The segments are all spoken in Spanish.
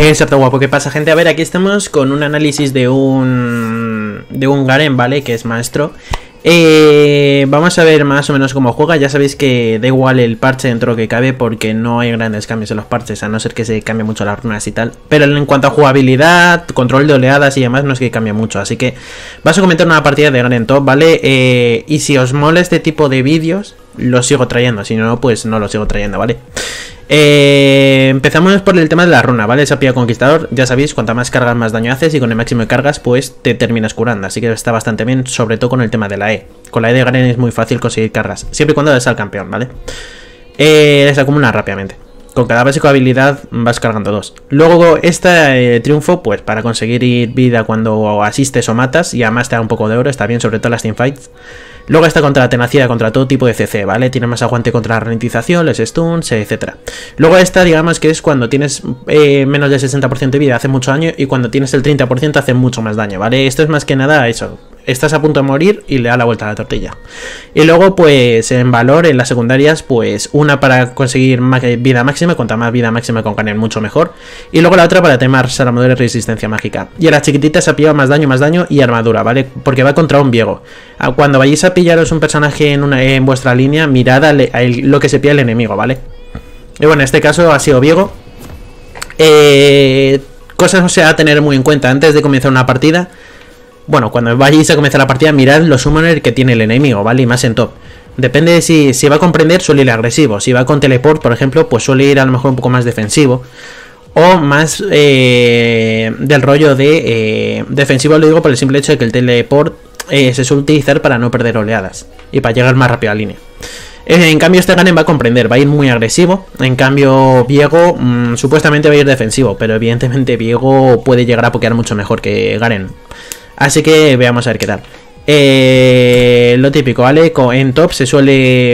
Excepto guapo, ¿qué pasa, gente? A ver, aquí estamos con un análisis de un Garen, ¿vale? Que es maestro. Vamos a ver más o menos cómo juega. Ya sabéis que da igual el parche dentro que cabe, porque no hay grandes cambios en los parches, a no ser que se cambie mucho las runas y tal. Pero en cuanto a jugabilidad, control de oleadas y demás, no es que cambie mucho. Así que vas a comentar una partida de Garen top, ¿vale? Y si os mola este tipo de vídeos, los sigo trayendo. Si no, pues no los sigo trayendo, ¿vale? Empezamos por el tema de la runa, ¿vale? Esa pilla conquistador, ya sabéis, cuanta más cargas más daño haces, y con el máximo de cargas pues te terminas curando, así que está bastante bien, sobre todo con el tema de la E. Con la E de Garen es muy fácil conseguir cargas, siempre y cuando des al campeón, ¿vale? Les acumula rápidamente. Con cada básico de habilidad vas cargando dos. Luego este triunfo, pues para conseguir ir vida cuando asistes o matas, y además te da un poco de oro, está bien, sobre todo en las teamfights. Luego está contra la tenacidad, contra todo tipo de CC, ¿vale? Tiene más aguante contra la ralentización, los stuns, etc. Luego esta, digamos que es cuando tienes menos del 60% de vida, hace mucho daño, y cuando tienes el 30% hace mucho más daño, ¿vale? Esto es más que nada eso, estás a punto de morir y le da la vuelta a la tortilla. Y luego, pues, en valor, en las secundarias, pues, una para conseguir vida máxima, cuanta más vida máxima con Garen mucho mejor. Y luego la otra para temar salvadores de resistencia mágica. Y a las chiquititas se ha pillado más daño y armadura, ¿vale? Porque va contra un Viego. Cuando vayáis a pillaros un personaje en vuestra línea, mirad lo que se pilla el enemigo, ¿vale? Y bueno, en este caso ha sido Viego. Cosas o sea, a tener muy en cuenta antes de comenzar una partida. Bueno, cuando vayáis a comenzar la partida, mirad los summoners que tiene el enemigo, ¿vale? Y más en top. Depende de si va a comprender, suele ir agresivo. Si va con teleport, por ejemplo, pues suele ir a lo mejor un poco más defensivo. O más del rollo de defensivo, lo digo por el simple hecho de que el teleport se suele utilizar para no perder oleadas y para llegar más rápido a la línea. En cambio, este Garen va a comprender, va a ir muy agresivo. En cambio, Viego supuestamente va a ir defensivo, pero evidentemente Viego puede llegar a pokear mucho mejor que Garen. Así que veamos a ver qué tal. Lo típico, ¿vale? En top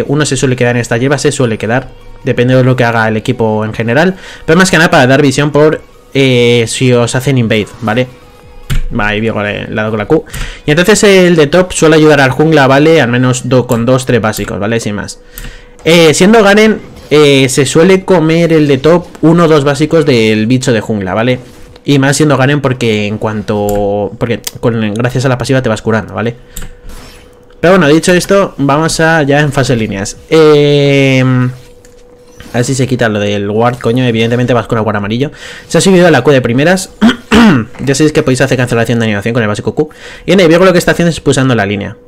uno se suele quedar en esta hierba, se suele quedar, depende de lo que haga el equipo en general. Pero más que nada para dar visión por si os hacen invade, ¿vale? Ahí Viego le ha dado con la Q. Y entonces el de top suele ayudar al jungla, ¿vale? Al menos con 2-3 básicos, ¿vale? Sin más. Siendo Garen, se suele comer el de top 1-2 básicos del bicho de jungla, ¿vale? Y más siendo Garen porque gracias a la pasiva te vas curando, ¿vale? Pero bueno, dicho esto, vamos ya en fase de líneas. A ver si se quita lo del ward, coño. Evidentemente vas con el ward amarillo. Se ha subido a la Q de primeras. Ya sabéis que podéis hacer cancelación de animación con el básico Q. Y en el Viego lo que está haciendo es pulsando la línea.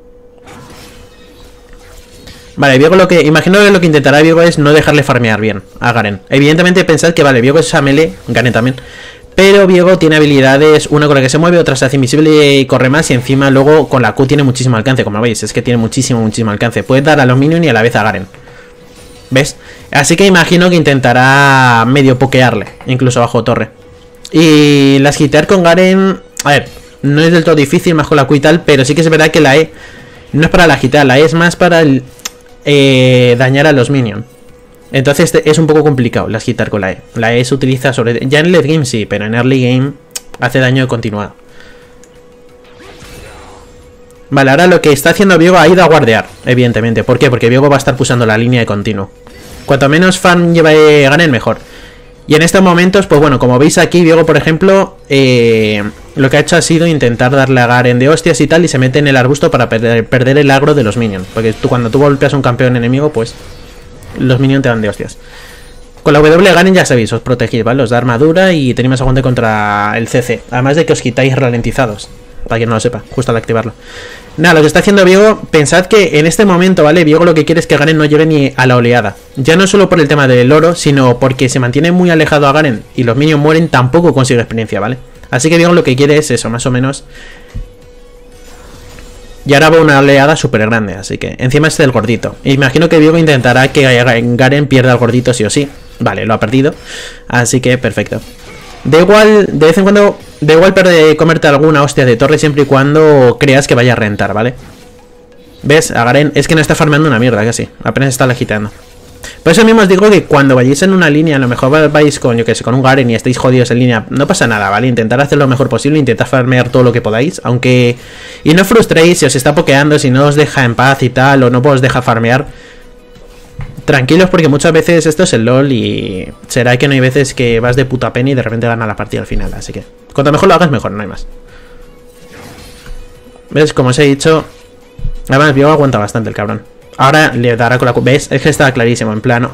Vale, Viego lo que... Imagino que lo que intentará Viego es no dejarle farmear bien a Garen. Evidentemente pensad que vale, Viego es a melee, Garen también. Pero Viego tiene habilidades, una con la que se mueve, otra se hace invisible y corre más, y encima luego con la Q tiene muchísimo alcance, como veis, es que tiene muchísimo alcance. Puedes dar a los minions y a la vez a Garen. ¿Ves? Así que imagino que intentará medio pokearle, incluso bajo torre. Y las hitear con Garen, a ver, no es del todo difícil, más con la Q y tal, pero sí que es verdad que la E no es para la hitear, la E es más para dañar a los minions. Entonces es un poco complicado las hitar con la E. La E se utiliza sobre... Ya en late game sí, pero en early game hace daño continuado. Vale, ahora lo que está haciendo Viego ha ido a guardear, evidentemente. ¿Por qué? Porque Viego va a estar pulsando la línea de continuo. Cuanto menos farm ganen, mejor. Y en estos momentos, pues bueno, como veis aquí, Viego, por ejemplo, lo que ha hecho ha sido intentar darle a Garen de hostias y tal, y se mete en el arbusto para perder el agro de los minions. Porque cuando tú golpeas a un campeón enemigo, pues... los minions te dan de hostias. Con la W Garen ya sabéis, os protegéis, ¿vale? Os da armadura y tenéis más aguante contra el CC. Además de que os quitáis ralentizados. Para quien no lo sepa, justo al activarlo. Nada, lo que está haciendo Viego, pensad que en este momento, ¿vale? Viego lo que quiere es que Garen no llegue ni a la oleada. Ya no solo por el tema del oro, sino porque se mantiene muy alejado a Garen y los minions mueren, tampoco consigue experiencia, ¿vale? Así que Viego lo que quiere es eso, más o menos. Y ahora va una oleada súper grande, así que... Encima es el gordito. Imagino que Viego intentará que Garen pierda al gordito sí o sí. Vale, lo ha perdido. Así que perfecto. Da igual, de vez en cuando... Da igual comerte alguna hostia de torre siempre y cuando creas que vaya a rentar, ¿vale? ¿Ves? A Garen es que no está farmeando una mierda, casi. Apenas está agitando. Por eso mismo os digo que cuando vayáis en una línea, a lo mejor vais con, yo que sé, con un Garen y estáis jodidos en línea, no pasa nada, ¿vale? Intentad hacer lo mejor posible, intentad farmear todo lo que podáis, aunque... Y no os frustréis si os está pokeando, si no os deja en paz y tal, o no os deja farmear. Tranquilos porque muchas veces esto es el LOL y será que no hay veces que vas de puta pena y de repente gana la partida al final. Así que cuanto mejor lo hagas, mejor, no hay más. ¿Ves? Como os he dicho, además Viego aguanta bastante el cabrón. Ahora le dará con la... ¿Ves? Es que estaba clarísimo, en plano.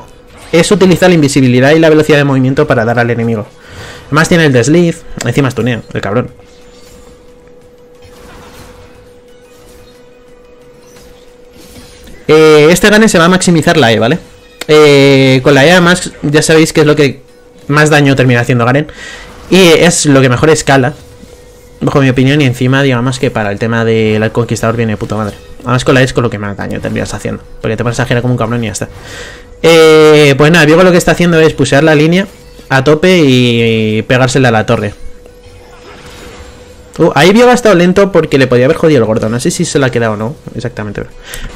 Es utilizar la invisibilidad y la velocidad de movimiento para dar al enemigo. Además tiene el desliz, encima es tuneo, el cabrón. Este Garen se va a maximizar la E, ¿vale? Con la E además ya sabéis que es lo que más daño termina haciendo Garen. Y es lo que mejor escala, bajo mi opinión, y encima digamos que para el tema del conquistador viene de puta madre. Además con la E es con lo que más daño terminas haciendo, porque te pones a girar como un cabrón y ya está. Pues nada, Viego lo que está haciendo es pusear la línea a tope y pegársela a la torre. Ahí Viego ha estado lento porque le podía haber jodido el gordo. No sé si se la ha quedado o no, exactamente.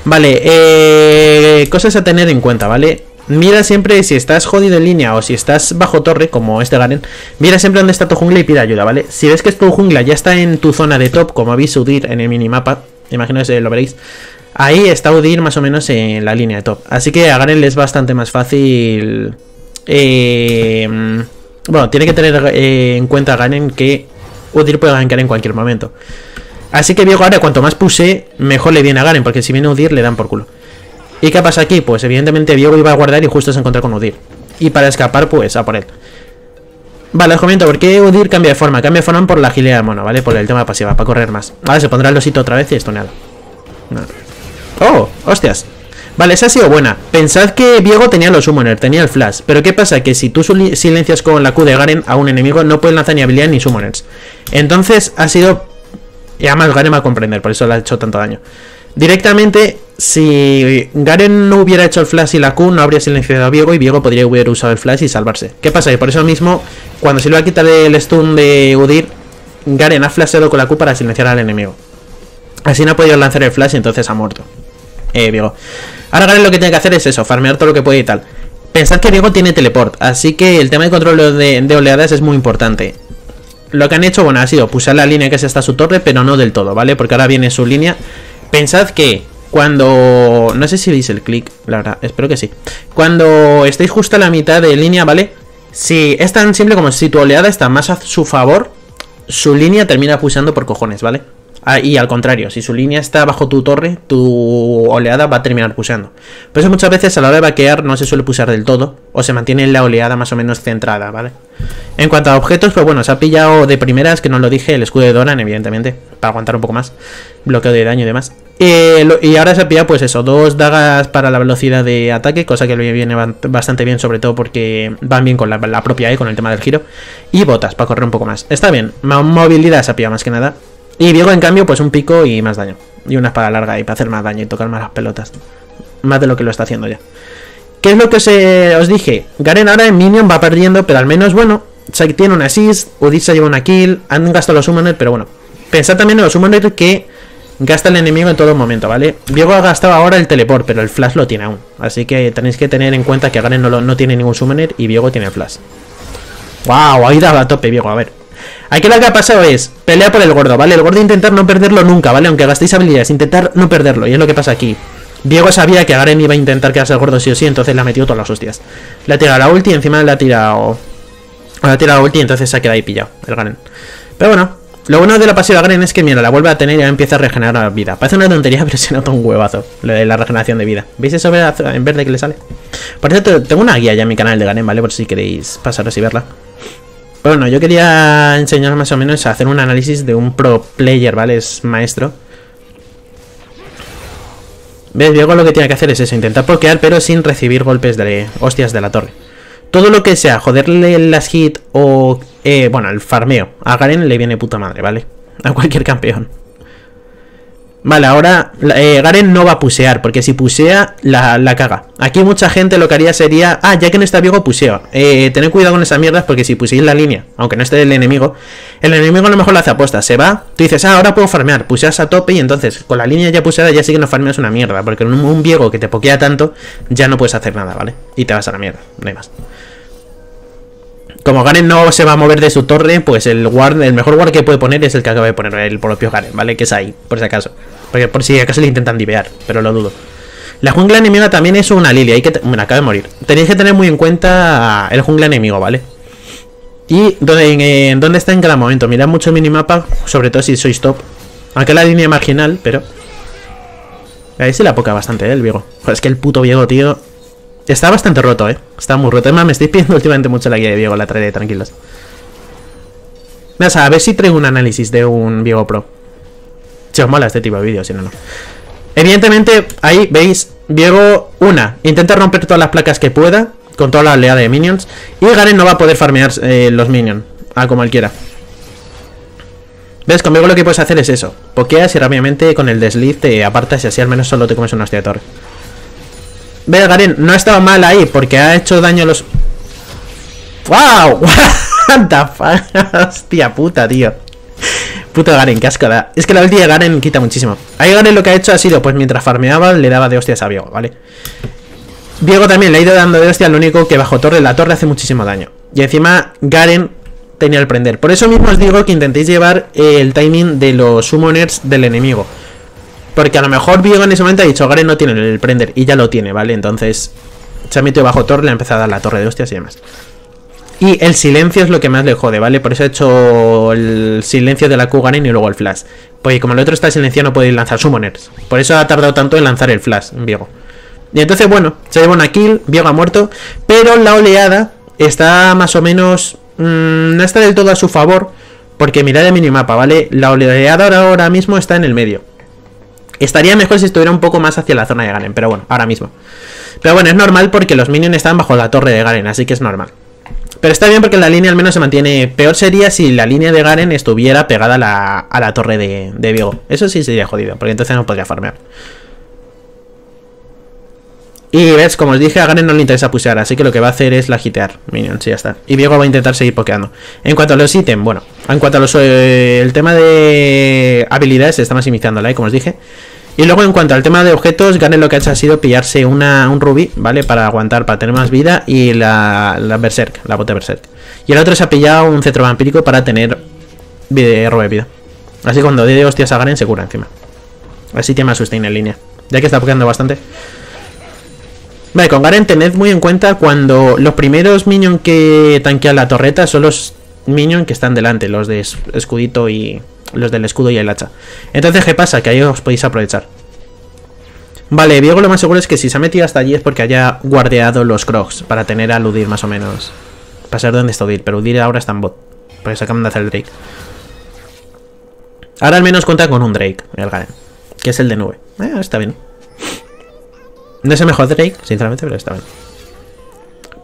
Vale, cosas a tener en cuenta, ¿vale? Mira siempre si estás jodido en línea o si estás bajo torre, como este Garen. Mira siempre dónde está tu jungla y pide ayuda, ¿vale? Si ves que es tu jungla ya está en tu zona de top, como habéis Udyr en el minimapa, imagino que lo veréis. Ahí está Udyr más o menos en la línea de top. Así que a Garen le es bastante más fácil... bueno, tiene que tener en cuenta a Garen que... Udyr puede gankar en cualquier momento. Así que Viego ahora cuanto más puse, mejor le viene a Garen, porque si viene Udyr le dan por culo. ¿Y qué pasa aquí? Pues evidentemente Viego iba a guardar y justo se encontró con Udyr. Y para escapar, pues a por él. Vale, os comento por qué Udyr cambia de forma. Cambia de forma por la agilidad de mono, ¿vale? Por el tema pasiva, para correr más. Ahora se pondrá el osito otra vez y estoneado. No. ¡Oh! ¡Hostias! Vale, esa ha sido buena. Pensad que Viego tenía los summoner, tenía el flash. Pero ¿qué pasa? Que si tú silencias con la Q de Garen a un enemigo, no pueden lanzar ni habilidad ni summoners. Entonces ha sido... Y además Garen va a comprender, por eso le ha hecho tanto daño. Directamente, si Garen no hubiera hecho el flash y la Q, no habría silenciado a Viego y Viego podría haber usado el flash y salvarse. ¿Qué pasa? Y por eso mismo, cuando se le va a quitar el stun de Udyr, Garen ha flasheado con la Q para silenciar al enemigo. Así no ha podido lanzar el flash y entonces ha muerto. Viego. Ahora Garen lo que tiene que hacer es eso, farmear todo lo que puede y tal. Pensad que Viego tiene teleport, así que el tema de control de oleadas es muy importante. Lo que han hecho, bueno, ha sido pulsar la línea que es hasta su torre, pero no del todo, ¿vale? Porque ahora viene su línea. Pensad que cuando... No sé si veis el clic, la verdad, espero que sí. Cuando estéis justo a la mitad de línea, ¿vale? Si es tan simple como si tu oleada está más a su favor, su línea termina pulsando por cojones, ¿vale? Y al contrario, si su línea está bajo tu torre, tu oleada va a terminar puseando. Por eso muchas veces a la hora de vaquear no se suele pusear del todo, o se mantiene la oleada más o menos centrada, ¿vale? En cuanto a objetos, pues bueno, se ha pillado de primeras, que no lo dije, el escudo de Doran, evidentemente, para aguantar un poco más, bloqueo de daño y demás. Y ahora se ha pillado, pues eso, dos dagas para la velocidad de ataque, cosa que le viene bastante bien, sobre todo porque van bien con la propia E, con el tema del giro, y botas para correr un poco más. Está bien, movilidad se ha pillado más que nada. Y Viego, en cambio, pues un pico y más daño. Y una espada larga ahí para hacer más daño y tocar más las pelotas. Más de lo que lo está haciendo ya. ¿Qué es lo que os dije? Garen ahora en minion va perdiendo, pero al menos, bueno, tiene un assist, Udyr se lleva una kill, han gastado los summoners, pero bueno. Pensad también en los summoners que gasta el enemigo en todo momento, ¿vale? Viego ha gastado ahora el teleport, pero el flash lo tiene aún. Así que tenéis que tener en cuenta que Garen no tiene ningún summoner y Viego tiene flash. ¡Wow! Ahí daba a tope, Viego, a ver. Aquí lo que ha pasado es pelea por el gordo, ¿vale? El gordo intentar no perderlo nunca, ¿vale? Aunque gastéis habilidades, intentar no perderlo. Y es lo que pasa aquí. Viego sabía que Garen iba a intentar quedarse al gordo sí o sí, entonces le ha metido todas las hostias. Le ha tirado la ulti y encima le ha tirado... Le ha tirado la ulti y entonces se ha quedado ahí pillado el Garen. Pero bueno, lo bueno de la pasiva Garen es que, mira, la vuelve a tener y ya empieza a regenerar vida. Parece una tontería, pero se nota un huevazo lo de la regeneración de vida. ¿Veis eso en verde que le sale? Por cierto, tengo una guía ya en mi canal de Garen, ¿vale? Por si queréis pasaros y verla. Bueno, yo quería enseñaros más o menos a hacer un análisis de un pro player, ¿vale? Es maestro. ¿Ves? Viego lo que tiene que hacer es eso, intentar pokear, pero sin recibir golpes de hostias de la torre. Todo lo que sea, joderle las hits o... bueno, el farmeo. A Garen le viene puta madre, ¿vale? A cualquier campeón. Vale, ahora Garen no va a pusear, porque si pusea, la caga. Aquí mucha gente lo que haría sería... Ah, ya que no está Viego, puseo. Tened cuidado con esas mierdas, porque si puseáis la línea, aunque no esté el enemigo a lo mejor lo hace aposta. Se va, tú dices, ah, ahora puedo farmear. Puseas a tope y entonces, con la línea ya puseada, ya sí que no farmeas una mierda. Porque un Viego que te pokea tanto, ya no puedes hacer nada, ¿vale? Y te vas a la mierda, no hay más. Como Garen no se va a mover de su torre, pues el mejor ward que puede poner es el que acaba de poner el propio Garen, ¿vale? Que es ahí, por si acaso. Porque por si acaso le intentan divear, pero lo dudo. La jungla enemiga también es una Lilia. Me acabo de morir. Tenéis que tener muy en cuenta el jungla enemigo, ¿vale? Y dónde está en cada momento. Mirad mucho el minimapa, sobre todo si sois top. Aunque la línea marginal, pero... Ahí se la poca bastante, el Viego. Joder, es que el puto Viego, tío... Está bastante roto, Está muy roto. Además, me estáis pidiendo últimamente mucho la guía de Viego. La traeré, tranquilos. O sea, a ver si traigo un análisis de un Viego Pro. Si os mola este tipo de vídeos, si no, no. Evidentemente, ahí veis, Viego, intenta romper todas las placas que pueda, con toda la oleada de minions. Y Garen no va a poder farmear los minions, como él quiera. ¿Ves? Con Viego lo que puedes hacer es eso. Pokeas y rápidamente con el desliz te apartas y así al menos solo te comes una hostia de torre. ¿Ves? Garen no ha estado mal ahí porque ha hecho daño a los... ¡Wow! What the fuck? Hostia puta, tío. Puto Garen, qué asco da. Es que la ulti de Garen quita muchísimo. Ahí Garen lo que ha hecho ha sido, pues mientras farmeaba, le daba de hostias a Viego, ¿vale? Viego también le ha ido dando de hostias, lo único que bajo torre, la torre hace muchísimo daño. Y encima Garen tenía el prender. Por eso mismo os digo que intentéis llevar el timing de los summoners del enemigo. Porque a lo mejor Viego en ese momento ha dicho, Garen no tiene el prender, y ya lo tiene, ¿vale? Entonces se ha metido bajo torre, le ha empezado a dar la torre de hostias y demás. Y el silencio es lo que más le jode, ¿vale? Por eso he hecho el silencio de la Q Garen y luego el flash. Porque como el otro está silenciado no puede lanzar summoners. Por eso ha tardado tanto en lanzar el flash, Viego. Y entonces, bueno, se lleva una kill, Viego ha muerto. Pero la oleada está más o menos... no está del todo a su favor. Porque mirad el minimapa, ¿vale? La oleada ahora mismo está en el medio. Estaría mejor si estuviera un poco más hacia la zona de Garen, pero bueno, ahora mismo. Pero bueno, es normal porque los minions están bajo la torre de Garen, así que es normal. Pero está bien porque la línea al menos se mantiene. Peor sería si la línea de Garen estuviera pegada a la torre de Viego. Eso sí sería jodido, porque entonces no podría farmear. Y ves, como os dije, a Garen no le interesa pushear, así que lo que va a hacer es lagitear minions, sí, ya está. Y Viego va a intentar seguir pokeando. En cuanto a los ítems, bueno, en cuanto a los... el tema de habilidades se está maximizándola, como os dije. Y luego en cuanto al tema de objetos, Garen lo que ha hecho ha sido pillarse un rubí, ¿vale? Para aguantar, para tener más vida, y la berserk, la bota berserk. Y el otro se ha pillado un cetro vampírico para tener robo de vida. Así que cuando dé de hostias a Garen se cura encima. Así tiene más sustain en línea, ya que está pokeando bastante. Vale, con Garen tened muy en cuenta cuando los primeros minions que tanquean la torreta son los minions que están delante, los de escudito y... los del escudo y el hacha. Entonces, ¿qué pasa? Que ahí os podéis aprovechar. Vale, Viego lo más seguro es que si se ha metido hasta allí es porque haya guardeado los crocs para tener al Udyr más o menos. Para saber dónde está Udyr, pero Udyr ahora está en bot. Porque se acaban de hacer el Drake. Ahora al menos cuenta con un Drake, el Garen, que es el de nube. Está bien. No es el mejor Drake, sinceramente, pero está bien.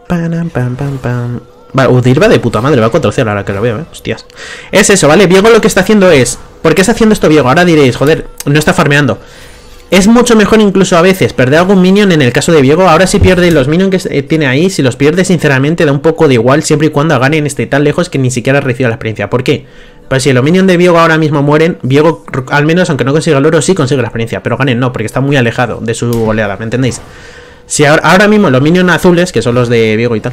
Pam, pam, pam, pam. Vale, Udyr va de puta madre, va a 4-0 ahora que lo veo, hostias. Es eso, ¿vale? Viego lo que está haciendo es... ¿Por qué está haciendo esto Viego? Ahora diréis, joder, no está farmeando. Es mucho mejor incluso a veces perder algún minion en el caso de Viego. Ahora si pierde los minions que tiene ahí, si los pierde sinceramente da un poco de igual siempre y cuando Garen esté tan lejos que ni siquiera reciba la experiencia. ¿Por qué? Pues si los minions de Viego ahora mismo mueren, Viego al menos aunque no consiga el oro sí consigue la experiencia. Pero Garen no, porque está muy alejado de su oleada, ¿me entendéis? Si ahora mismo los minions azules, que son los de Viego y tal...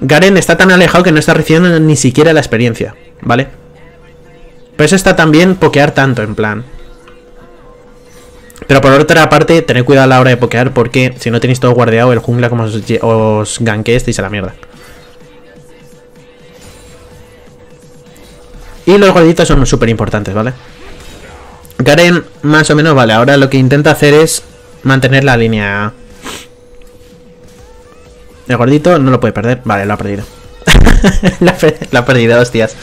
Garen está tan alejado que no está recibiendo ni siquiera la experiencia, ¿vale? Por eso está tan bien pokear tanto, en plan. Pero por otra parte, tened cuidado a la hora de pokear porque si no tenéis todo guardeado, el jungla como os ganquee estáis a la mierda. Y los gorditos son súper importantes, ¿vale? Garen, más o menos, vale, ahora lo que intenta hacer es mantener la línea... El gordito no lo puede perder. Vale, lo ha perdido. Lo ha perdido, hostias.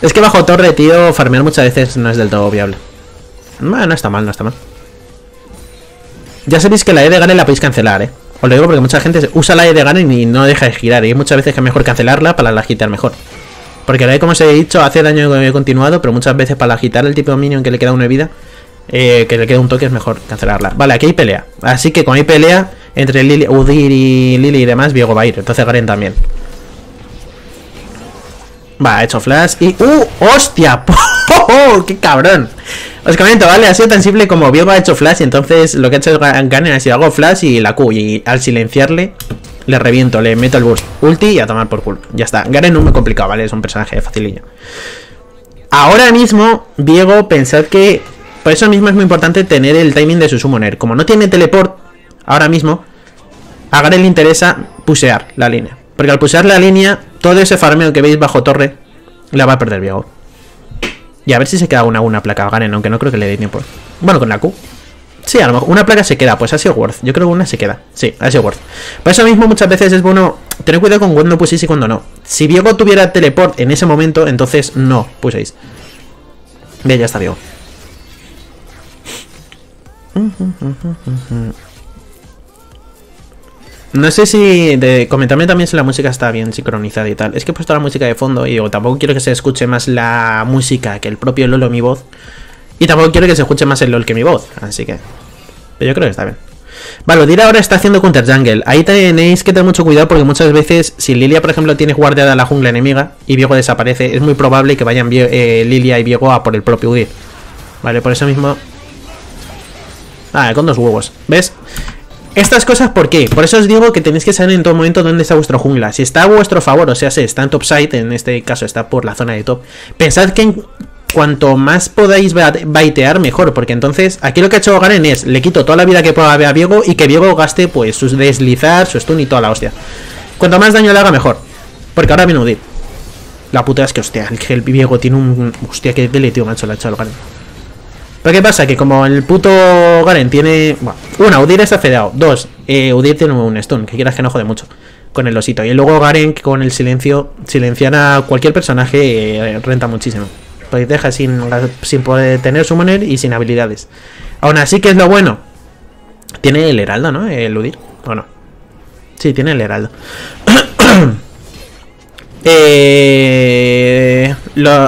Es que bajo torre, tío, farmear muchas veces no es del todo viable. No, no está mal, no está mal. Ya sabéis que la E de Garen la podéis cancelar, Os lo digo porque mucha gente usa la E de Garen y no deja de girar. Y muchas veces que es mejor cancelarla para la agitar mejor. Porque la E, como os he dicho, hace daño continuado, pero muchas veces para agitar el tipo de minion que le queda una vida, que le queda un toque, es mejor cancelarla. Vale, aquí hay pelea. Así que con hay pelea... Entre Udyr y Lili y demás, Viego va a ir. Entonces Garen también. Va, ha hecho flash y... ¡Hostia! ¡Oh, qué cabrón! Os comento, ¿vale? Ha sido tan simple como Viego ha hecho flash. Y entonces lo que ha hecho Garen ha sido hago flash y la Q. Y al silenciarle, le reviento, le meto el burst. Ulti y a tomar por culo. Ya está. Garen no es muy complicado, ¿vale? Es un personaje facilillo. Ahora mismo, Viego, pensad que... Por eso mismo es muy importante tener el timing de su summoner. Como no tiene teleport... ahora mismo, a Garen le interesa pusear la línea. Porque al pusear la línea, todo ese farmeo que veis bajo torre la va a perder Viego. Y a ver si se queda una placa a Garen, aunque no creo que le dé tiempo. Bueno, con la Q. Sí, a lo mejor una placa se queda, pues ha sido worth. Yo creo que una se queda, sí, ha sido worth. Por eso mismo muchas veces es bueno tener cuidado con cuando puséis y cuando no. Si Viego tuviera teleport en ese momento, entonces no puséis. Bien, ya está Viego. No sé si comentarme también si la música está bien sincronizada y tal. Es que he puesto la música de fondo y digo, tampoco quiero que se escuche más la música que el propio LOL o mi voz. Y tampoco quiero que se escuche más el LOL que mi voz, así que... Pero yo creo que está bien. Vale, Udyr ahora está haciendo counter jungle. Ahí tenéis que tener mucho cuidado porque muchas veces, si Lilia, por ejemplo, tiene guardada la jungla enemiga y Viego desaparece, es muy probable que vayan Lilia y Viego a por el propio Udyr. Vale, por eso mismo... Ah, con dos huevos, ¿ves? Estas cosas, ¿por qué? Por eso os digo que tenéis que saber en todo momento dónde está vuestro jungla. Si está a vuestro favor, o sea, si está en top side, en este caso está por la zona de top, pensad que... Cuanto más podáis baitear, mejor. Porque entonces, aquí lo que ha hecho Garen es, le quito toda la vida que pueda a Viego y que Viego gaste, pues, sus deslizar, su stun y toda la hostia. Cuanto más daño le haga, mejor. Porque ahora viene Udyr. La puta es que, hostia, el Viego tiene un... Hostia, qué dele, tío, macho, le ha echado el Garen. Pero ¿qué pasa? Que como el puto Garen tiene... Bueno, una, Udyr está fedeado. Dos, Udyr tiene un stun, que quieras que no jode mucho. Con el osito. Y luego Garen, con el silencio, silenciar a cualquier personaje, renta muchísimo. Porque te deja sin poder tener summoner y sin habilidades. Aún así, ¿qué es lo bueno? Tiene el heraldo, ¿no? El Udyr. ¿O no? Sí, tiene el heraldo.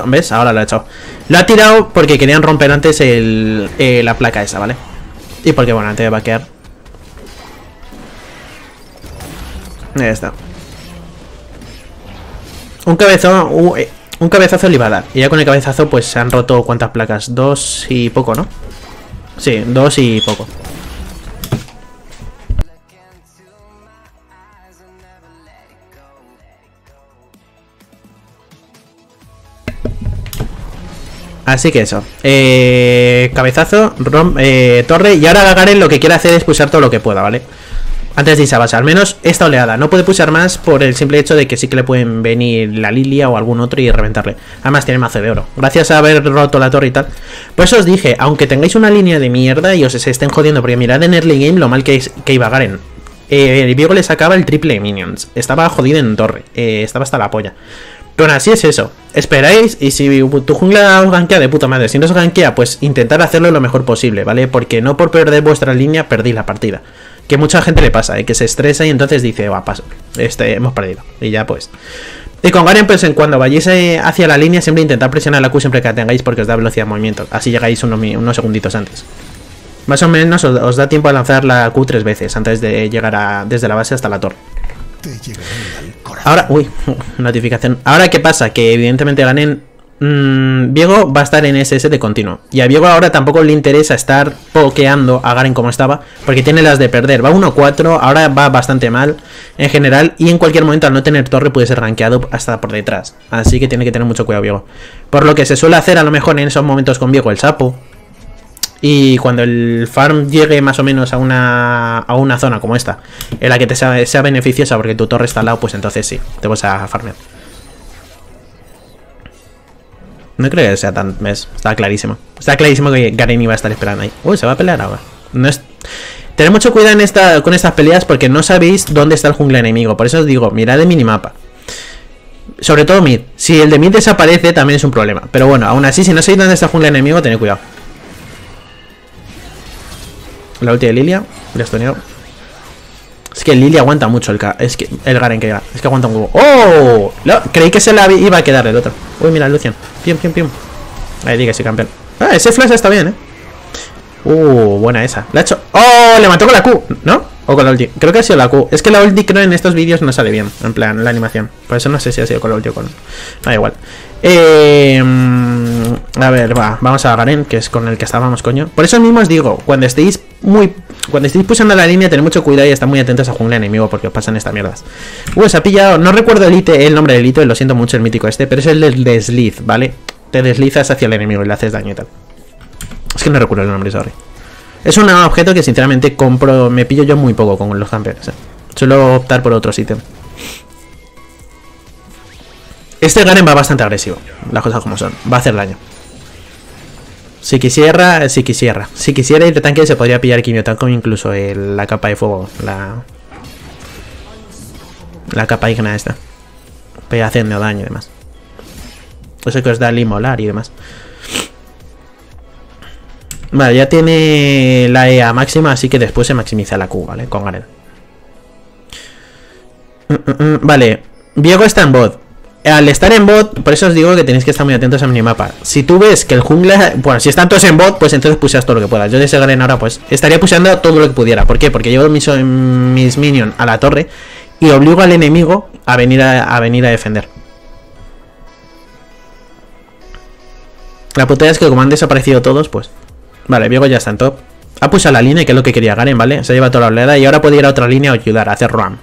¿Ves? Ahora lo ha echado. Lo ha tirado porque querían romper antes la placa esa, ¿vale? Y porque, bueno, antes de vaquear. Ahí está. Un cabezón... Un cabezazo le iba a dar. Y ya con el cabezazo pues se han roto cuántas placas. Dos y poco, ¿no? Sí, dos y poco. Así que eso. Cabezazo, torre. Y ahora Garen lo que quiere hacer es pulsar todo lo que pueda, ¿vale? Antes de irse a base, al menos esta oleada. No puede pushar más por el simple hecho de que sí que le pueden venir la Lilia o algún otro y reventarle. Además tiene mazo de oro, gracias a haber roto la torre y tal. Por eso os dije, aunque tengáis una línea de mierda y os estén jodiendo, porque mirad en early game lo mal que iba Garen. El Viego le sacaba el triple de minions. Estaba jodido en torre, estaba hasta la polla. Pero así es eso. Esperáis y si tu jungla os gankea de puta madre. Si no os gankea, pues intentar hacerlo lo mejor posible, ¿vale? Porque no por perder vuestra línea perdéis la partida. Que mucha gente le pasa, que se estresa y entonces dice, va, paso, hemos perdido. Y ya pues. Y con Garen, pues en cuando vayáis hacia la línea, siempre intentad presionar la Q siempre que la tengáis porque os da velocidad de movimiento. Así llegáis unos segunditos antes. Más o menos os da tiempo a lanzar la Q 3 veces antes de llegar desde la base hasta la torre. Ahora, uy, notificación. Ahora, ¿qué pasa? Que evidentemente Garen... Viego va a estar en SS de continuo. Y a Viego ahora tampoco le interesa estar pokeando a Garen como estaba, porque tiene las de perder. Va 1-4, ahora va bastante mal en general. Y en cualquier momento, al no tener torre, puede ser rankeado hasta por detrás. Así que tiene que tener mucho cuidado Viego. Por lo que se suele hacer a lo mejor en esos momentos con Viego el sapo. Y cuando el farm llegue más o menos a una zona como esta, en la que te sea beneficiosa porque tu torre está al lado, pues entonces sí, te vas a farmear. No creo que sea tan... ¿Ves? Está clarísimo. Está clarísimo que Garen iba a estar esperando ahí. Uy, se va a pelear ahora. No es... Tened mucho cuidado con estas peleas porque no sabéis dónde está el jungla enemigo. Por eso os digo, mirad el minimapa. Sobre todo mid. Si el de mid desaparece también es un problema. Pero bueno, aún así, si no sabéis dónde está el jungla enemigo, tened cuidado. La ulti de Lilia. Le has tuneado. Es que Lilia aguanta mucho es que el Garen que llega. Es que aguanta un huevo. ¡Oh! Creí que se la iba a quedar el otro. Uy, mira, Lucian. Pium, pium, pium. Ahí diga, sí, campeón. Ah, ese flash está bien, ¿eh? Buena esa. La ha hecho. ¡Oh! Le mató con la Q, ¿no? O con la ulti. Creo que ha sido la Q. Es que la ulti, creo, en estos vídeos no sale bien. En plan, la animación. Por eso no sé si ha sido con la ulti o con... Da igual. A ver, vamos a Garen, que es con el que estábamos, coño. Por eso mismo os digo, cuando estéis pulsando la línea, tened mucho cuidado y estad muy atentos a jungla enemigo porque os pasan estas mierdas. Se ha pillado, no recuerdo el nombre del ítem, lo siento mucho el mítico este, pero es el del desliz, ¿vale? Te deslizas hacia el enemigo y le haces daño y tal. Es que no recuerdo el nombre, sorry. Es un objeto que sinceramente compro, me pillo yo muy poco con los campeones. Suelo optar por otros ítems. Este Garen va bastante agresivo, las cosas como son. Va a hacer daño. Si quisiera ir de tanque, se podría pillar Quimiotanco, incluso la capa de fuego, la capa igna esta. Pero haciendo daño y demás. Eso que os da limolar y demás. Vale, ya tiene la EA máxima, así que después se maximiza la Q, ¿vale? Con Garen. Vale, Viego está en bot. Al estar en bot, por eso os digo que tenéis que estar muy atentos al minimapa. Si tú ves que el jungla... Bueno, si están todos en bot, pues entonces pusheas todo lo que puedas. Yo de ese Garen ahora, pues, estaría pusheando todo lo que pudiera. ¿Por qué? Porque llevo mis minions a la torre y obligo al enemigo a venir a defender. La putada es que como han desaparecido todos, pues... Vale, Viego ya está en top. Ha puesto la línea, que es lo que quería Garen, ¿vale? Se lleva toda la oleada y ahora puede ir a otra línea a ayudar, a hacer roam.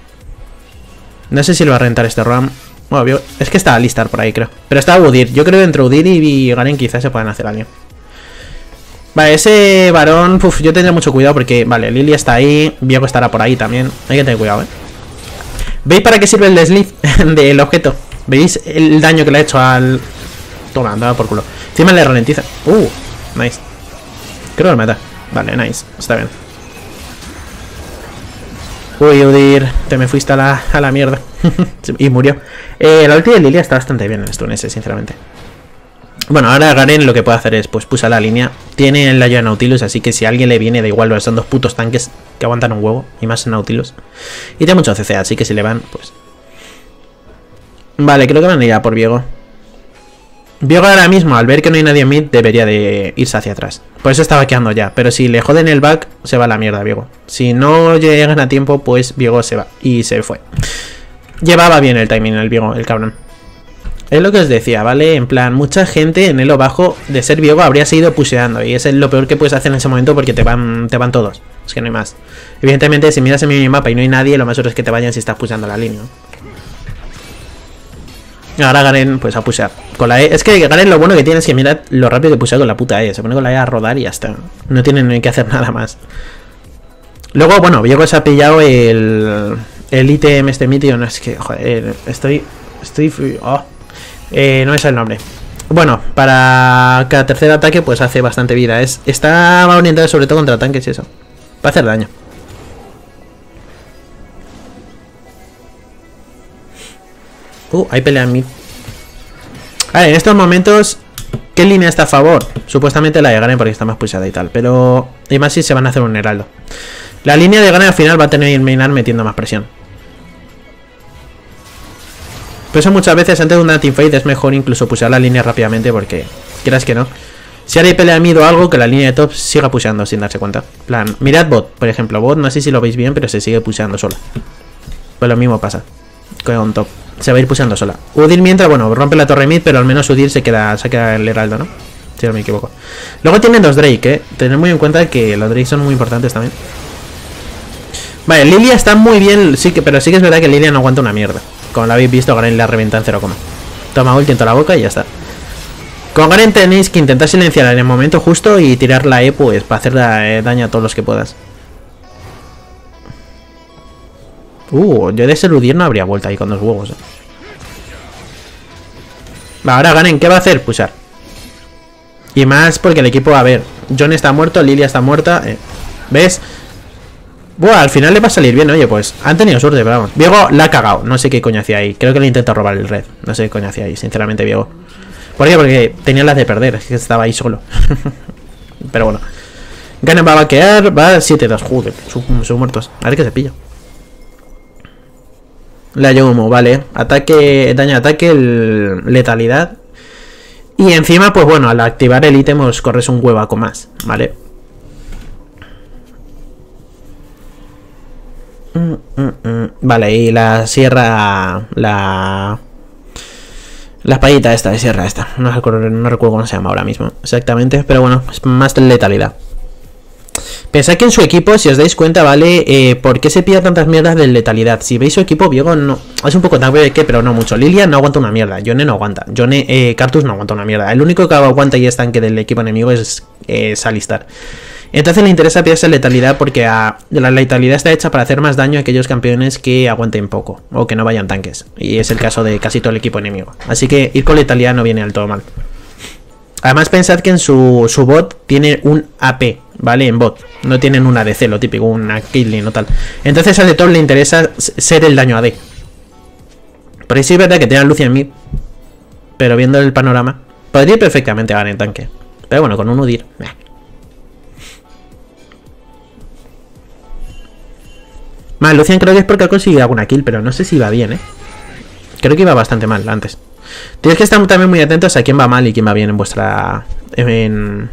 No sé si lo va a rentar este roam. Bueno, Viego... Es que está Alistar por ahí, creo. Pero está Udyr. Yo creo que entre Udyr y Garen quizás se puedan hacer algo. Vale, ese varón... Uf, yo tendría mucho cuidado porque... Vale, Lilia está ahí. Viego estará por ahí también. Hay que tener cuidado, ¿eh? ¿Veis para qué sirve el desliz del objeto? ¿Veis el daño que le ha hecho al...? Toma, andaba por culo. Encima le ralentiza. Nice. Creo que lo mata. Vale, nice. Está bien. Uy, Udyr. Te me fuiste a la mierda. Y murió. La ulti de Lilia está bastante bien en esto, en ese, sinceramente. Bueno, ahora Garen lo que puede hacer es, pues, pusa la línea. Tiene el daño de Nautilus, así que si a alguien le viene, da igual. Son dos putos tanques que aguantan un huevo. Y más en Nautilus. Y tiene mucho CC, así que si le van, pues... Vale, creo que van a ir a por Viego. Viego ahora mismo, al ver que no hay nadie en mid, debería de irse hacia atrás. Por eso estaba quedando ya. Pero si le joden el back, se va a la mierda, Viego. Si no llegan a tiempo, pues Viego se va. Y se fue. Llevaba bien el timing el Viego, el cabrón. Es lo que os decía, ¿vale? En plan, mucha gente en elo bajo de ser Viego habría seguido pusheando. Y eso es lo peor que puedes hacer en ese momento porque te van todos. Es que no hay más. Evidentemente, si miras en mi mapa y no hay nadie, lo más seguro es que te vayan si estás pusheando la línea. Ahora Garen, pues, a pushear. Con la E. Es que Garen lo bueno que tiene es que mirad lo rápido que pushea con la puta E. Se pone con la E a rodar y ya está. No tiene ni que hacer nada más. Luego, bueno, Viego se ha pillado el ítem este mítico. No, es que, joder, no es el nombre. Bueno, para cada tercer ataque, pues hace bastante vida. Está orientado sobre todo contra tanques y eso. Va a hacer daño. Hay pelea en mid. A ver, en estos momentos, ¿qué línea está a favor? Supuestamente la de Garen porque está más pulsada y tal. Pero, y más si se van a hacer un heraldo. La línea de Garen al final va a tener que ir mainar metiendo más presión. Por eso muchas veces antes de una teamfight es mejor incluso pusear la línea rápidamente porque, quieras que no. Si ahora hay pelea en mid o algo, que la línea de top siga puseando sin darse cuenta. Plan, mirad bot, por ejemplo. Bot, no sé si lo veis bien, pero se sigue puseando sola. Pues lo mismo pasa con top. Se va a ir puseando sola. Udyr mientras, bueno, rompe la torre mid, pero al menos Udyr se queda el heraldo, ¿no? Si no me equivoco. Luego tienen dos Drake, ¿eh? Tened muy en cuenta que los Drake son muy importantes también. Vale, Lilia está muy bien, sí que, pero sí que es verdad que Lilia no aguanta una mierda. Como lo habéis visto, Garen la reventa en 0, toma ulti en toda la boca y ya está. Con Garen tenéis que intentar silenciar en el momento justo y tirar la E, pues, para hacer daño a todos los que puedas. Yo de ese Udyr no habría vuelta ahí con dos huevos, ¿eh? Ahora Garen, ¿qué va a hacer? Pushar. Y más porque el equipo, a ver, Yone está muerto, Lilia está muerta, ¿ves? Buah, al final le va a salir bien, oye, pues han tenido suerte, pero vamos. Viego la ha cagado, no sé qué coño hacía ahí. Creo que le intenta robar el red, no sé qué coño hacía ahí, sinceramente, Viego. ¿Por qué? Porque tenía las de perder, es que estaba ahí solo. Pero bueno. Garen va a vaquear, va 7-2, joder, son muertos. A ver qué se pilla. La Yomo, vale. Ataque, daño de ataque, letalidad. Y encima, pues bueno, al activar el ítem os corres un huevaco más, ¿vale? Vale, y la sierra, la payita esta de sierra esta. No recuerdo cómo se llama ahora mismo exactamente, pero bueno, es más letalidad. Pensad que en su equipo, si os dais cuenta, ¿vale? ¿Por qué se pilla tantas mierdas de letalidad? Si veis su equipo, Viego no... Es un poco tan breve que, pero no mucho. Lilia no aguanta una mierda. Yone no aguanta. Karthus no aguanta una mierda. El único que aguanta y es tanque del equipo enemigo es Alistar. Entonces le interesa pillarse letalidad porque la letalidad está hecha para hacer más daño a aquellos campeones que aguanten poco o que no vayan tanques. Y es el caso de casi todo el equipo enemigo. Así que ir con letalidad no viene del todo mal. Además pensad que en su bot tiene un AP, ¿vale? En bot. No tienen un ADC, lo típico, una killing o tal. Entonces al de top le interesa ser el daño AD. Por ahí sí es verdad que tiene a Lucian en mid. Pero viendo el panorama, podría ir perfectamente a Garen en tanque. Pero bueno, con un Udyr. Mal, Lucian creo que es porque ha conseguido alguna kill, pero no sé si va bien, ¿eh? Creo que iba bastante mal antes. Tienes que estar también muy atentos a quién va mal y quién va bien en vuestra... en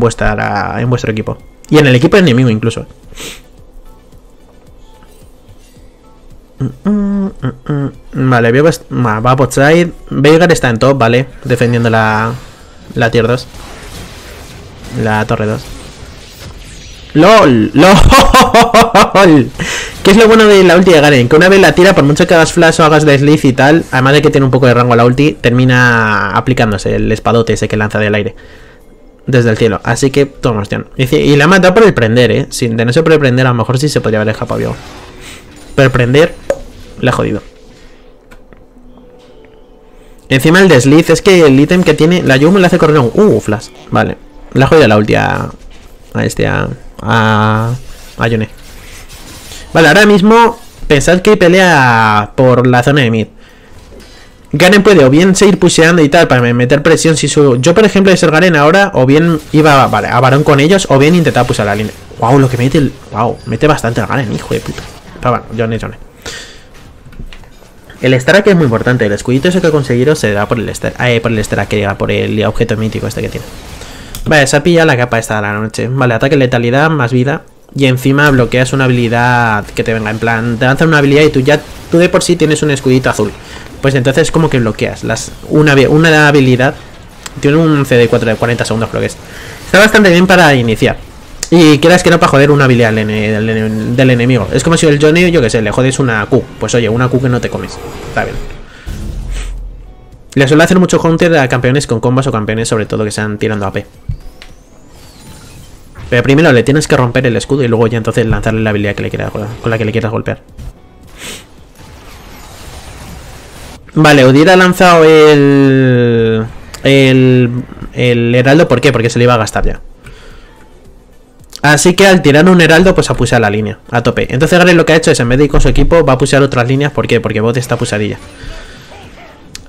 vuestro equipo. Y en el equipo enemigo incluso. Vale, Viego va bot side. Veigar está en top, vale. Defendiendo la tier 2. La torre 2. ¡LOL! ¡LOL! ¿Qué es lo bueno de la ulti de Garen? Que una vez la tira, por mucho que hagas flash o hagas desliz y tal, además de que tiene un poco de rango a la ulti, termina aplicándose el espadote ese que lanza del aire desde el cielo. Así que toma opción. Y la ha matado por el prender, ¿eh? De no ser por el prender, a lo mejor sí se podría haber escapado Viego. Pero el prender le ha jodido. Encima el desliz. Es que el ítem que tiene... La Yume le hace correr un... flash. Vale. Le ha jodido la ulti a Yone. Vale, ahora mismo pensad que pelea por la zona de mid. Garen puede o bien seguir pusheando y tal para meter presión si su... Yo por ejemplo de ser Garen ahora, o bien iba a Baron con ellos, o bien intentaba pushear la línea. Wow, lo que mete el... Wow, mete bastante el Garen, hijo de puta. Pero bueno, Yone. El Star que es muy importante. El escudito ese que conseguiros se da por el Star, por el objeto mítico este que tiene. Vale, se ha pillado la capa esta de la noche. Vale, ataque, letalidad, más vida. Y encima bloqueas una habilidad que te venga. En plan, te lanzan una habilidad y tú de por sí tienes un escudito azul. Pues entonces como que bloqueas una habilidad. Tiene un CD4 de 40 segundos creo que es. Está bastante bien para iniciar. Y quieras que no, para joder una habilidad del enemigo. Es como si el Johnny, yo que sé, le jodes una Q. Pues oye, una Q que no te comes. Está bien. Le suele hacer mucho counter a campeones con combos o campeones sobre todo que sean tirando AP. Pero primero le tienes que romper el escudo y luego ya entonces lanzarle la habilidad que le quieras, con la que le quieras golpear. Vale, Udyr ha lanzado el heraldo. ¿Por qué? Porque se le iba a gastar ya. Así que al tirar un heraldo pues ha puseado la línea a tope. Entonces Garen lo que ha hecho es, en vez de ir con su equipo, va a pusear otras líneas. ¿Por qué? Porque bot está pusadilla.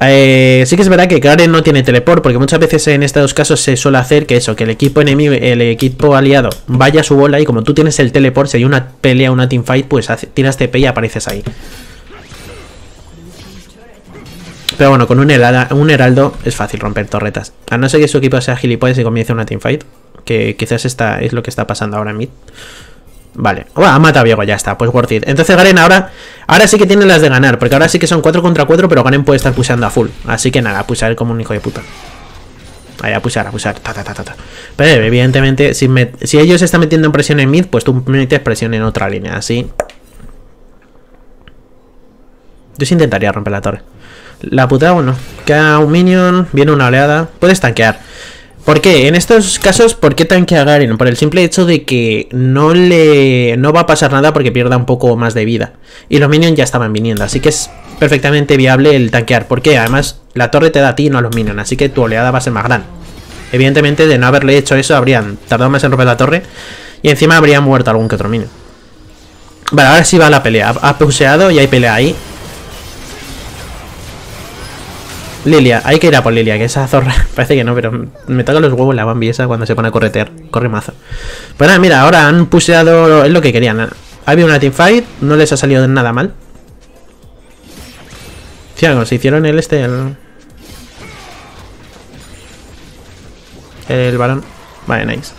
Sí que es verdad que Garen no tiene teleport, porque muchas veces en estos casos se suele hacer que eso, que el equipo enemigo, el equipo aliado vaya a su bola y como tú tienes el teleport, si hay una pelea, una teamfight, pues tiras TP y apareces ahí. Pero bueno, con un heraldo es fácil romper torretas, a no ser que su equipo sea gilipollas y comience una teamfight, que quizás esta es lo que está pasando ahora en mid. Vale, ha matado a Viego, ya está, pues worth it. Entonces Garen ahora sí que tiene las de ganar, porque ahora sí que son 4 contra 4, pero Garen puede estar puseando a full. Así que nada, a pusear como un hijo de puta. Ahí, a pusear, ta. Pero evidentemente, si ellos están metiendo en presión en mid, pues tú metes presión en otra línea, así. Yo sí intentaría romper la torre. La puta, bueno, queda un minion, viene una oleada, puedes tanquear. ¿Por qué? En estos casos, ¿por qué tanquea Garen? Por el simple hecho de que no va a pasar nada porque pierda un poco más de vida. Y los minions ya estaban viniendo, así que es perfectamente viable el tanquear. ¿Por qué? Además, la torre te da a ti y no a los minions, así que tu oleada va a ser más grande. Evidentemente, de no haberle hecho eso, habrían tardado más en romper la torre y encima habría muerto algún que otro minion. Vale, ahora sí va la pelea. Ha puseado y hay pelea ahí. Lilia, hay que ir a por Lilia, que esa zorra parece que no, pero me toca los huevos la Bambi esa cuando se pone a corretear, corre mazo. Pues nada, mira, ahora han puseado, es lo que querían. Había una teamfight, no les ha salido nada mal. Ciego, se hicieron el Barón. Vale, nice.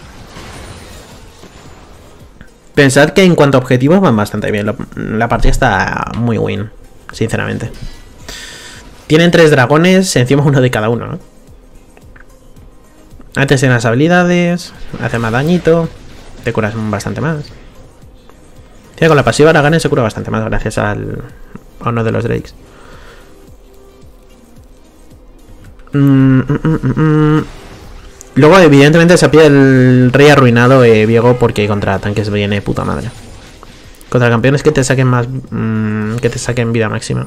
Pensad que en cuanto a objetivos van bastante bien, la partida está muy win, sinceramente. Tienen 3 dragones, encima uno de cada uno, ¿no? Antes en las habilidades, hace más dañito, te curas bastante más. Ya con la pasiva ahora Garen se cura bastante más gracias a uno de los Drakes. Luego evidentemente se pide el rey arruinado, Viego, porque contra tanques viene puta madre. Contra campeones que te saquen más, que te saquen vida máxima.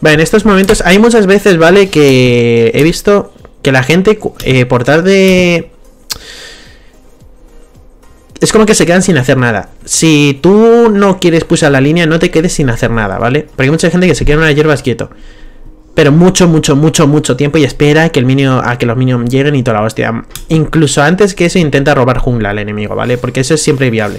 Vale, en estos momentos hay muchas veces, ¿vale? Que he visto que la gente por tarde... Es como que se quedan sin hacer nada. Si tú no quieres pulsar la línea, no te quedes sin hacer nada, ¿vale? Porque hay mucha gente que se queda en unas hierbas quieto. Pero mucho tiempo y espera que el minion, a que los minions lleguen y toda la hostia. Incluso antes que eso intenta robar jungla al enemigo, ¿vale? Porque eso es siempre viable.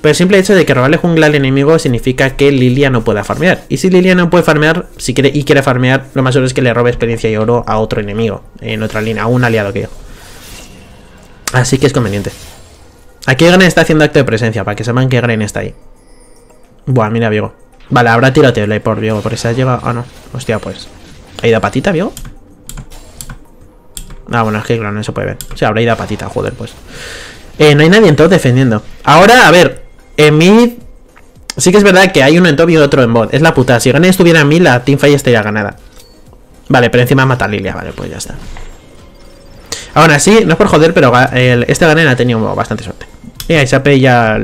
Pero el simple hecho de que robarle jungla al enemigo significa que Lilia no pueda farmear. Y si Lilia no puede farmear, si quiere y quiere farmear, lo más seguro es que le robe experiencia y oro a otro enemigo, en otra línea, a un aliado que yo. Así que es conveniente. Aquí Garen está haciendo acto de presencia, para que sepan que Garen está ahí. Buah, mira Viego. Vale, habrá tiroteo por Viego, porque se ha llegado... Ah, no. Hostia, pues. ¿Ha ido a patita, Viego? Ah, bueno, es que claro, no se puede ver. O sea, habrá ido a patita, joder, pues. No hay nadie en top defendiendo. Ahora, a ver, en mid... Sí que es verdad que hay uno en top y otro en bot. Es la puta. Si Garen estuviera en mid, la teamfight estaría ganada. Vale, pero encima mata a Lilia. Vale, pues ya está. Aún así, no es por joder, pero este Garen ha tenido bastante suerte. Mira, y se apella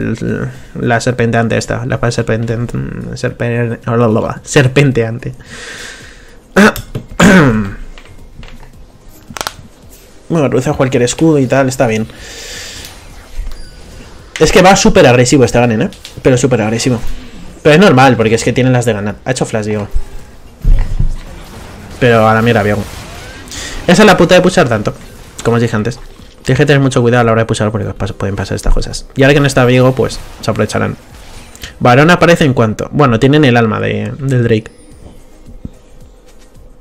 la serpenteante esta. La serpenteante. Serpenteante. Bueno, reduce cualquier escudo y tal, está bien. Es que va súper agresivo este Garen, ¿eh? Pero súper agresivo. Pero es normal, porque es que tienen las de ganar. Ha hecho flash, Viego. Pero a la mierda, Viego. Esa es la puta de pushar tanto. Como os dije antes, tienes que tener mucho cuidado a la hora de pushar porque pueden pasar estas cosas. Y ahora que no está Viego, pues se aprovecharán. Baron aparece en cuanto... Bueno, tienen el alma del Drake.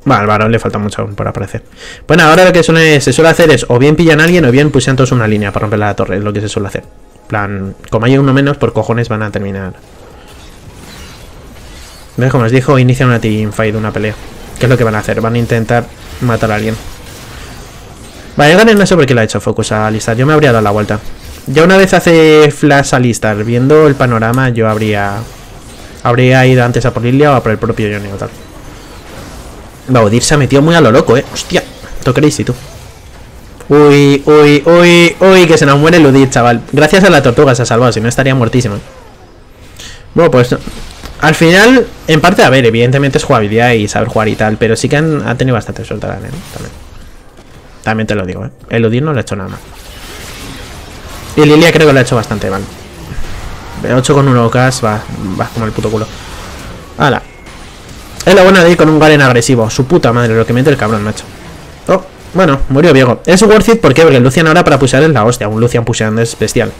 Bueno, al Baron le falta mucho por aparecer. Bueno, ahora lo que se suele hacer es o bien pillan a alguien o bien pushan todos una línea para romper la torre. Es lo que se suele hacer. En plan, como hay uno menos, por cojones van a terminar. ¿Ves? Como os dijo, inician una teamfight, una pelea. ¿Qué es lo que van a hacer? Van a intentar matar a alguien. Vale, Garen no sé por qué le ha hecho focus a Alistar. Yo me habría dado la vuelta. Ya una vez hace flash a Alistar, viendo el panorama, yo habría ido antes a por Lilia o a por el propio Yone o tal. Va, Udyr se ha metido muy a lo loco, Hostia, to crazy, tú. Uy, uy, uy, uy, que se nos muere el Udyr, chaval. Gracias a la tortuga se ha salvado, si no estaría muertísimo. Bueno, pues... Al final, en parte, a ver, evidentemente es jugabilidad y saber jugar y tal, pero sí que ha tenido bastante suerte Garen, también. También te lo digo, El Udyr no le ha hecho nada mal. Y Lilia creo que lo ha hecho bastante mal. 8 con 1K, va como el puto culo. ¡Hala! Es lo bueno de ir con un Garen agresivo. Su puta madre, lo que mete el cabrón, macho. Oh, bueno, murió Viego. Es worth it, ¿por qué? Porque Lucian ahora para pushear es la hostia. Un Lucian pusheando es bestial.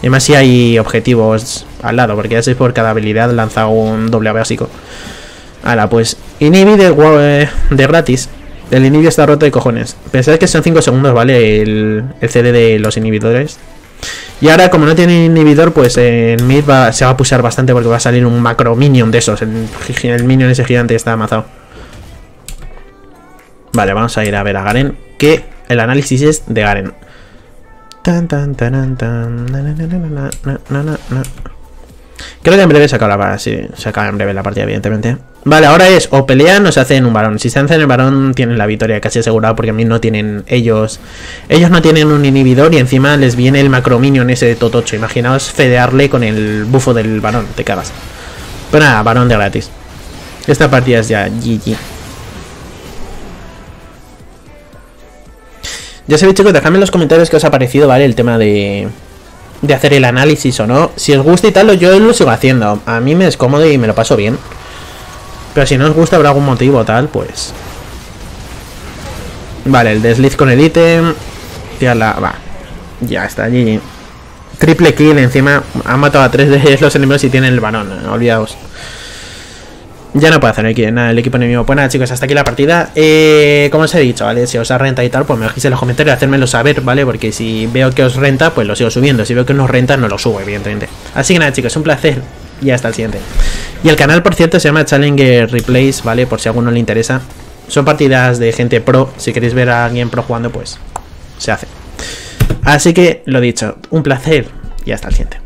Y más si hay objetivos al lado, porque ya sé por cada habilidad lanza un doble básico. Hala, pues inhibi de gratis. El inhibio está roto de cojones. Pensad que son 5 segundos, ¿vale? El CD de los inhibidores. Y ahora, como no tiene inhibidor, pues en mid se va a pushar bastante porque va a salir un macro minion de esos. El minion ese gigante está amazado. Vale, vamos a ir a ver a Garen, que el análisis es de Garen. Creo que en breve se acaba la partida. Sí, se acaba en breve la partida, evidentemente. Vale, ahora es o pelean o se hacen un varón. Si se hacen el varón tienen la victoria casi asegurada, porque a mí no tienen ellos. Ellos no tienen un inhibidor y encima les viene el macro minion ese de totocho. Imaginaos fedearle con el bufo del varón, te cagas. Pero nada, varón de gratis. Esta partida es ya GG. Ya sabéis, chicos, dejadme en los comentarios qué os ha parecido, ¿vale? El tema de hacer el análisis o no. Si os gusta y tal, yo lo sigo haciendo. A mí me es cómodo y me lo paso bien. Pero si no os gusta, habrá algún motivo tal, pues. Vale, el desliz con el ítem. Tírala, va. Ya está, GG. Triple kill, encima han matado a 3 de los enemigos y tienen el varón, olvidaos. Ya no puede hacer el equipo enemigo. Pues nada, chicos, hasta aquí la partida. Como os he dicho, ¿vale? Si os ha rentado y tal, pues me dejéis en los comentarios, hacérmelo saber, ¿vale? Porque si veo que os renta, pues lo sigo subiendo. Si veo que no os renta, no lo subo, evidentemente. Así que nada, chicos, un placer y hasta el siguiente. Y el canal, por cierto, se llama Challenger Replays, ¿vale? Por si a alguno le interesa. Son partidas de gente pro. Si queréis ver a alguien pro jugando, pues se hace. Así que, lo dicho, un placer y hasta el siguiente.